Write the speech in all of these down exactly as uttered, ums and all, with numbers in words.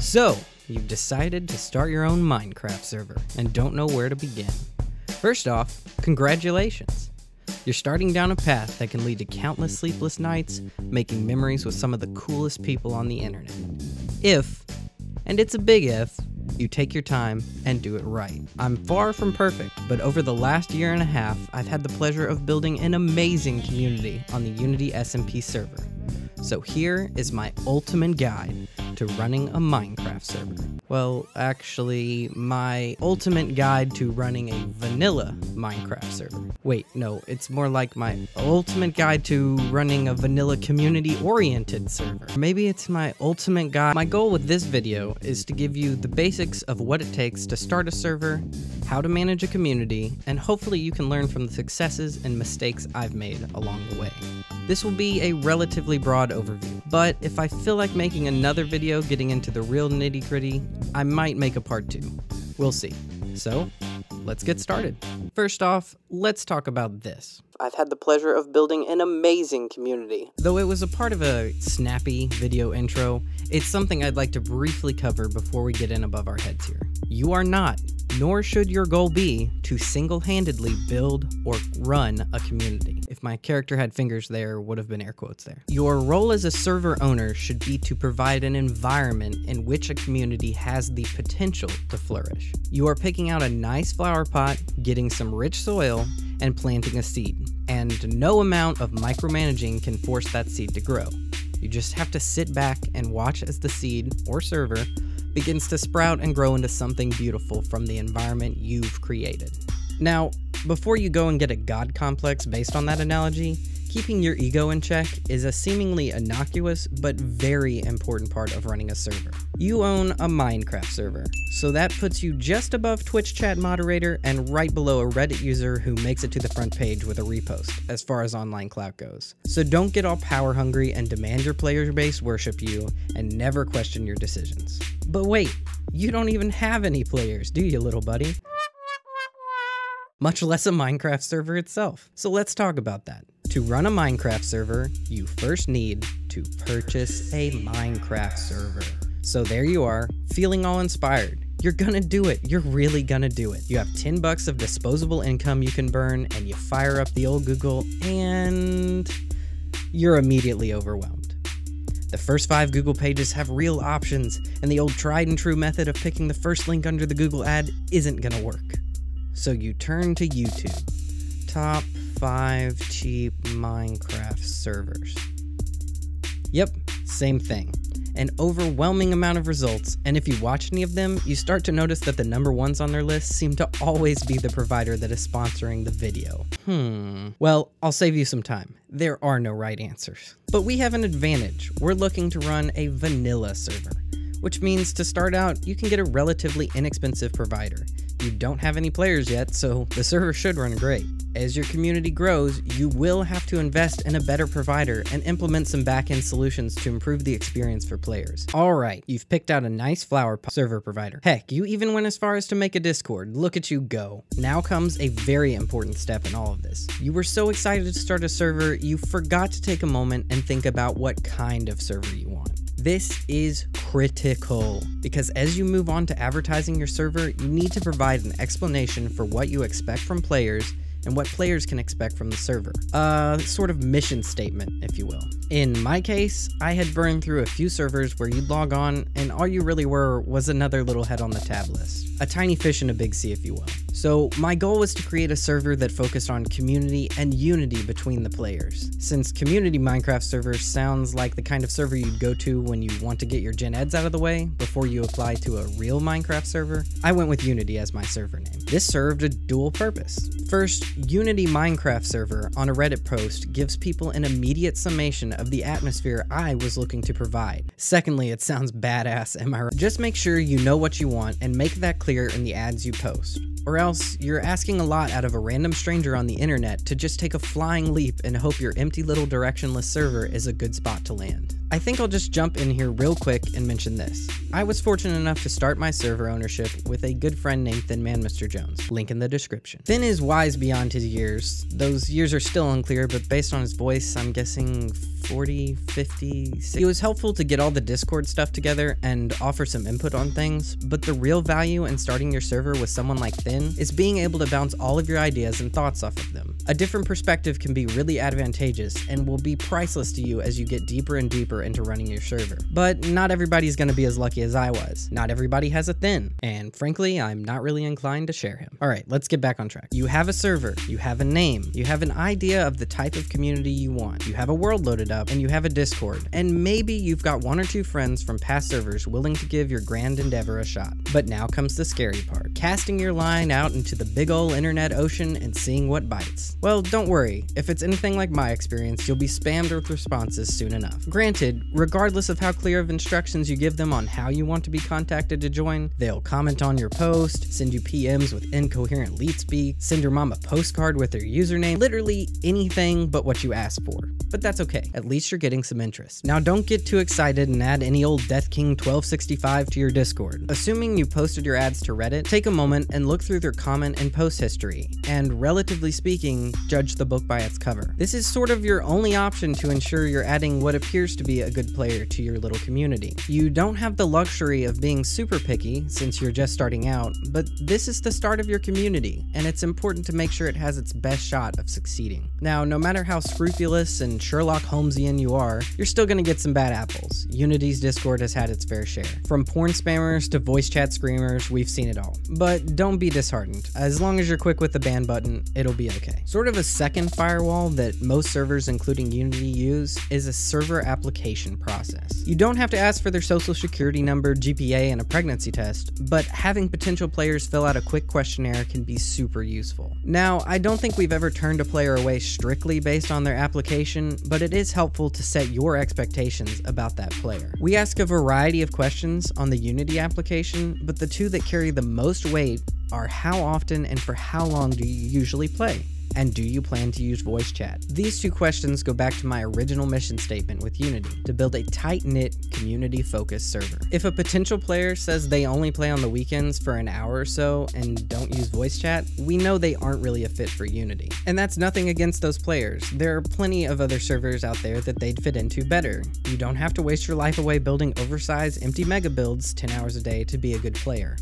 So, you've decided to start your own Minecraft server and don't know where to begin. First off, congratulations! You're starting down a path that can lead to countless sleepless nights, making memories with some of the coolest people on the internet. If, and it's a big if, you take your time and do it right. I'm far from perfect, but over the last year and a half, I've had the pleasure of building an amazing community on the Unity S M P server. So here is my ultimate guide to running a Minecraft server. Well, actually, my ultimate guide to running a vanilla Minecraft server. Wait, no, it's more like my ultimate guide to running a vanilla community-oriented server. Maybe it's my ultimate guide. My goal with this video is to give you the basics of what it takes to start a server, how to manage a community, and hopefully you can learn from the successes and mistakes I've made along the way. This will be a relatively broad overview, but if I feel like making another video getting into the real nitty-gritty, I might make a part two. We'll see. So, let's get started. First off, let's talk about this. I've had the pleasure of building an amazing community. Though it was a part of a snappy video intro, it's something I'd like to briefly cover before we get in above our heads here. You are not, nor should your goal be, to single-handedly build or run a community. If my character had fingers, there would have been air quotes there. Your role as a server owner should be to provide an environment in which a community has the potential to flourish. You are picking out a nice flower pot, getting some rich soil, and planting a seed. And no amount of micromanaging can force that seed to grow. You just have to sit back and watch as the seed, or server, begins to sprout and grow into something beautiful from the environment you've created. Now, before you go and get a god complex based on that analogy, keeping your ego in check is a seemingly innocuous but very important part of running a server. You own a Minecraft server, so that puts you just above Twitch chat moderator and right below a Reddit user who makes it to the front page with a repost, as far as online clout goes. So don't get all power hungry and demand your player base worship you and never question your decisions. But wait, you don't even have any players, do you, little buddy? Much less a Minecraft server itself. So let's talk about that. To run a Minecraft server, you first need to purchase a Minecraft server. So there you are, feeling all inspired. You're gonna do it, you're really gonna do it. You have ten bucks of disposable income you can burn, and you fire up the old Google, and you're immediately overwhelmed. The first five Google pages have real options, and the old tried and true method of picking the first link under the Google ad isn't gonna work. So you turn to YouTube. Top five cheap Minecraft servers. Yep, same thing. An overwhelming amount of results, and if you watch any of them, you start to notice that the number ones on their list seem to always be the provider that is sponsoring the video. Hmm. Well, I'll save you some time. There are no right answers. But we have an advantage. We're looking to run a vanilla server, which means to start out, you can get a relatively inexpensive provider. You don't have any players yet, so the server should run great. As your community grows, you will have to invest in a better provider and implement some back-end solutions to improve the experience for players. Alright, you've picked out a nice flower server provider. Heck, you even went as far as to make a Discord. Look at you go. Now comes a very important step in all of this. You were so excited to start a server, you forgot to take a moment and think about what kind of server you want. This is critical, because as you move on to advertising your server, you need to provide an explanation for what you expect from players and what players can expect from the server. A sort of mission statement, if you will. In my case, I had burned through a few servers where you'd log on and all you really were was another little head on the tab list. A tiny fish in a big sea, if you will. So my goal was to create a server that focused on community and unity between the players. Since community Minecraft server sounds like the kind of server you'd go to when you want to get your gen eds out of the way before you apply to a real Minecraft server, I went with Unity as my server name. This served a dual purpose. First, Unity Minecraft server on a Reddit post gives people an immediate summation of the atmosphere I was looking to provide. Secondly, it sounds badass, am I right? Just make sure you know what you want and make that clear in the ads you post. Or else, you're asking a lot out of a random stranger on the internet to just take a flying leap and hope your empty little directionless server is a good spot to land. I think I'll just jump in here real quick and mention this. I was fortunate enough to start my server ownership with a good friend named Thin Man, Mister Jones. Link in the description. Thin is wise beyond his years. Those years are still unclear, but based on his voice, I'm guessing forty, fifty, sixty. It was helpful to get all the Discord stuff together and offer some input on things, but the real value in starting your server with someone like Thin is being able to bounce all of your ideas and thoughts off of them. A different perspective can be really advantageous and will be priceless to you as you get deeper and deeper into running your server. But not everybody's gonna be as lucky as I was. Not everybody has a Thin, and frankly, I'm not really inclined to share him. All right, let's get back on track. You have a server, you have a name, you have an idea of the type of community you want, you have a world loaded up, and you have a Discord, and maybe you've got one or two friends from past servers willing to give your grand endeavor a shot. But now comes the scary part, casting your line out into the big ol' internet ocean and seeing what bites. Well, don't worry, if it's anything like my experience, you'll be spammed with responses soon enough. Granted, regardless of how clear of instructions you give them on how you want to be contacted to join, they'll comment on your post, send you P Ms with incoherent leet speak, send your mom a postcard with their username, literally anything but what you ask for. But that's okay, at least you're getting some interest. Now don't get too excited and add any old Death King twelve sixty-five to your Discord. Assuming you posted your ads to Reddit, take a moment and look through their comment and post history, and relatively speaking, judge the book by its cover. This is sort of your only option to ensure you're adding what appears to be a good player to your little community. You don't have the luxury of being super picky since you're just starting out, but this is the start of your community, and it's important to make sure it has its best shot of succeeding. Now, no matter how scrupulous and Sherlock Holmesian you are, you're still gonna get some bad apples. Unity's Discord has had its fair share. From porn spammers to voice chat screamers, we've seen it all. But don't be disheartened. As long as you're quick with the ban button, it'll be okay. Sort of a second firewall that most servers, including Unity, use is a server application process. You don't have to ask for their social security number, G P A, and a pregnancy test, but having potential players fill out a quick questionnaire can be super useful. Now, I don't think we've ever turned a player away strictly based on their application, but it is helpful to set your expectations about that player. We ask a variety of questions on the Unity application, but the two that carry the most weight are how often and for how long do you usually play? And do you plan to use voice chat? These two questions go back to my original mission statement with Unity, to build a tight-knit, community-focused server. If a potential player says they only play on the weekends for an hour or so and don't use voice chat, we know they aren't really a fit for Unity. And that's nothing against those players. There are plenty of other servers out there that they'd fit into better. You don't have to waste your life away building oversized, empty mega builds ten hours a day to be a good player.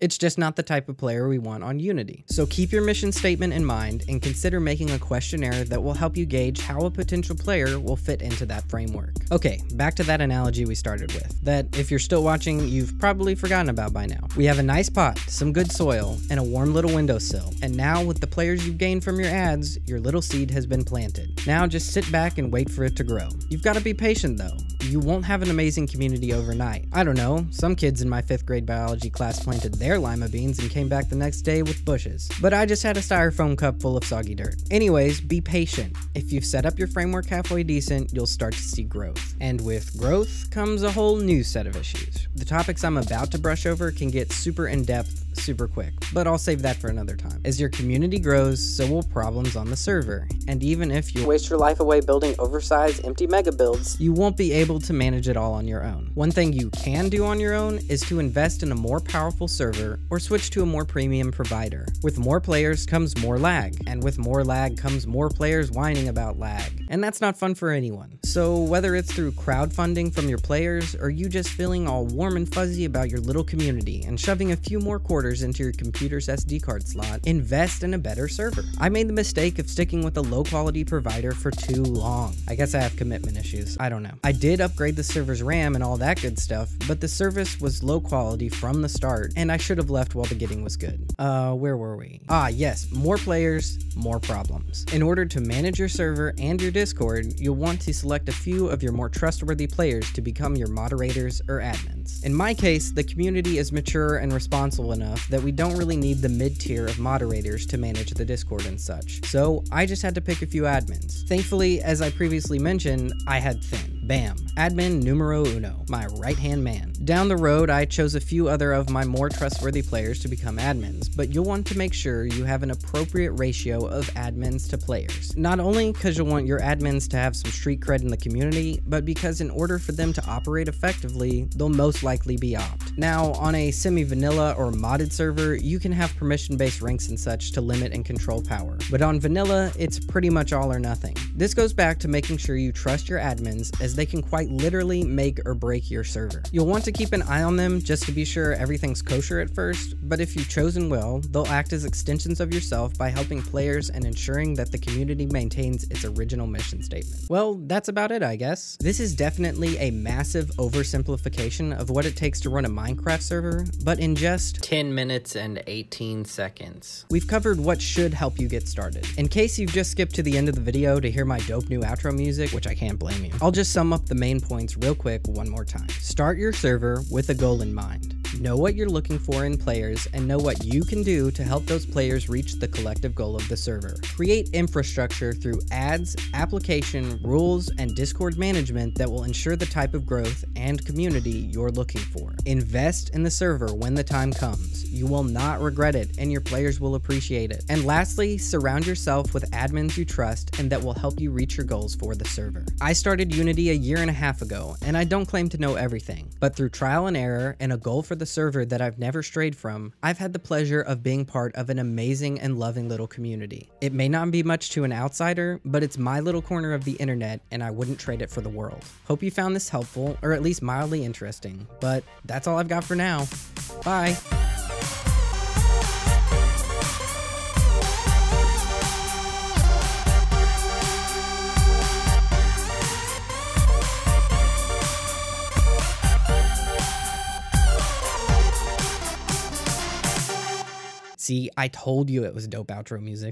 It's just not the type of player we want on Unity. So keep your mission statement in mind and consider making a questionnaire that will help you gauge how a potential player will fit into that framework. Okay, back to that analogy we started with, that if you're still watching, you've probably forgotten about by now. We have a nice pot, some good soil, and a warm little windowsill. And now with the players you've gained from your ads, your little seed has been planted. Now just sit back and wait for it to grow. You've got to be patient though. You won't have an amazing community overnight. I don't know, some kids in my fifth grade biology class planted their lima beans and came back the next day with bushes. But I just had a styrofoam cup full of soggy dirt. Anyways, be patient. If you've set up your framework halfway decent, you'll start to see growth. And with growth comes a whole new set of issues. The topics I'm about to brush over can get super in-depth super quick, but I'll save that for another time. As your community grows, so will problems on the server. And even if you waste your life away building oversized, empty mega builds, you won't be able to manage it all on your own. One thing you can do on your own is to invest in a more powerful server or switch to a more premium provider. With more players comes more lag, and with more lag comes more players whining about lag. And that's not fun for anyone. So whether it's through crowdfunding from your players or you just feeling all warm and fuzzy about your little community and shoving a few more quarters into your computer's S D card slot, invest in a better server. I made the mistake of sticking with a low quality provider for too long. I guess I have commitment issues, I don't know. I did upgrade the server's RAM and all that good stuff, but the service was low quality from the start and I should have left while the getting was good. Uh, where were we? Ah yes, more players, more problems. In order to manage your server and your Discord, you'll want to select a few of your more trustworthy players to become your moderators or admins. In my case, the community is mature and responsible enough that we don't really need the mid-tier of moderators to manage the Discord and such. So I just had to pick a few admins. Thankfully, as I previously mentioned, I had Thin. Bam, admin numero uno, my right-hand man. Down the road, I chose a few other of my more trustworthy players to become admins, but you'll want to make sure you have an appropriate ratio of admins to players. Not only because you'll want your admins to have some street cred in the community, but because in order for them to operate effectively, they'll most likely be opt. Now, on a semi-vanilla or modded server, you can have permission-based ranks and such to limit and control power, but on vanilla, it's pretty much all or nothing. This goes back to making sure you trust your admins, as they can quite literally make or break your server. You'll want to keep an eye on them just to be sure everything's kosher at first, but if you've chosen well, they'll act as extensions of yourself by helping players and ensuring that the community maintains its original mission statement. Well, that's about it, I guess. This is definitely a massive oversimplification of what it takes to run a Minecraft server, but in just ten minutes and eighteen seconds. We've covered what should help you get started. In case you've just skipped to the end of the video to hear my dope new outro music, which I can't blame you, I'll just sum up the main points real quick one more time. Start your server with a goal in mind. Know what you're looking for in players and know what you can do to help those players reach the collective goal of the server. Create infrastructure through ads, application, rules, and Discord management that will ensure the type of growth and community you're looking for. Invest in the server when the time comes. You will not regret it and your players will appreciate it. And lastly, surround yourself with admins you trust and that will help you reach your goals for the server. I started Unity a year and a half ago and I don't claim to know everything, but through trial and error and a goal for the server that I've never strayed from, I've had the pleasure of being part of an amazing and loving little community. It may not be much to an outsider, but it's my little corner of the internet and I wouldn't trade it for the world. Hope you found this helpful, or at least mildly interesting, but that's all I've got for now. Bye! See, I told you it was dope outro music.